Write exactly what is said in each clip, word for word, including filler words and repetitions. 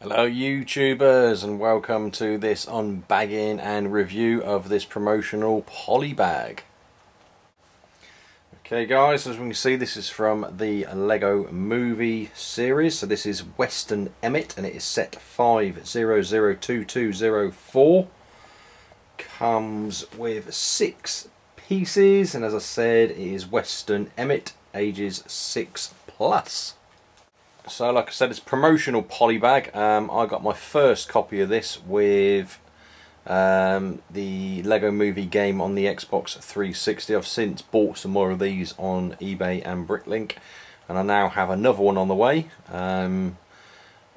Hello YouTubers, and welcome to this unbagging and review of this promotional poly bag. Okay guys, as we can see, this is from the LEGO Movie series. So this is Western Emmet and it is set five zero zero two two zero four. Comes with six pieces and as I said, it is Western Emmet, ages six plus. So like I said, it's promotional poly bag. Um, I got my first copy of this with um, the LEGO Movie game on the Xbox three sixty. I've since bought some more of these on eBay and Bricklink, and I now have another one on the way um,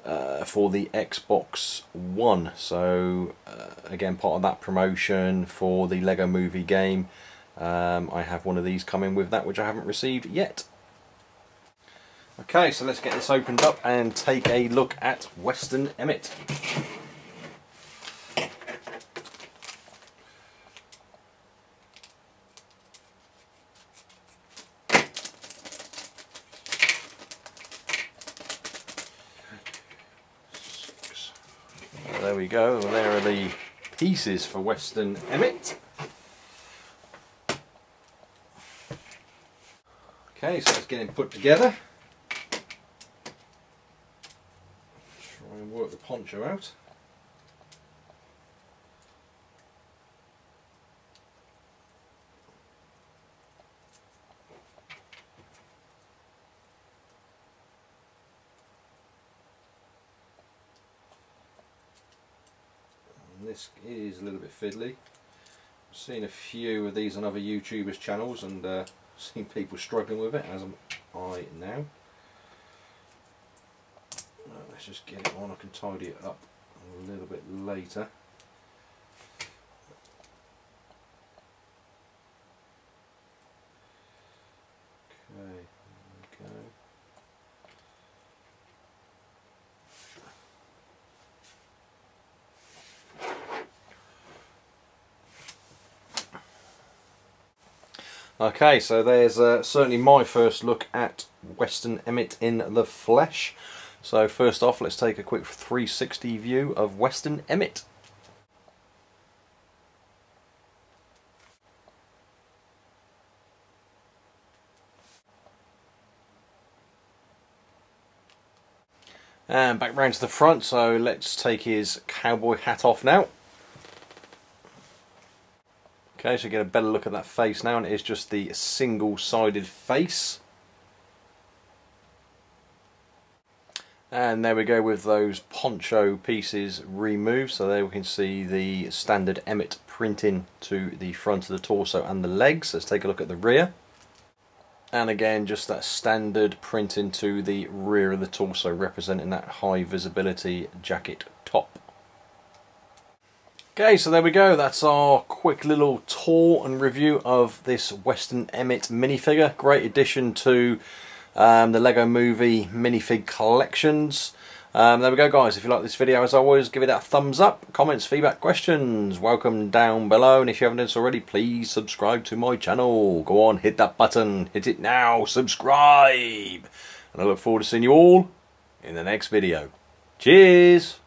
uh, for the Xbox One. So uh, again, part of that promotion for the LEGO Movie game, um, I have one of these coming with that, which I haven't received yet. Okay, so let's get this opened up and take a look at Western Emmet. There we go, there are the pieces for Western Emmet. Okay, so let's get it put together. And work the poncho out. And this is a little bit fiddly. I've seen a few of these on other YouTubers' channels and uh, seen people struggling with it, as am I now. Let's just get it on. I can tidy it up a little bit later. Okay, there we go. Okay, so there's uh, certainly my first look at Western Emmet in the flesh. So first off, let's take a quick three sixty view of Western Emmet. And back round to the front, so let's take his cowboy hat off now. Okay, so you get a better look at that face now, and it is just the single-sided face. And there we go with those poncho pieces removed. So there we can see the standard Emmet printing to the front of the torso and the legs. Let's take a look at the rear. And again, just that standard printing to the rear of the torso, representing that high visibility jacket top. Okay, so there we go. That's our quick little tour and review of this Western Emmet minifigure. Great addition to Um, the LEGO Movie minifig collections. Um, there we go guys, if you like this video, as always, give it a thumbs up. Comments, feedback, questions, welcome down below, and if you haven't done so already, please subscribe to my channel. Go on, hit that button, hit it now, subscribe, and I look forward to seeing you all in the next video. Cheers.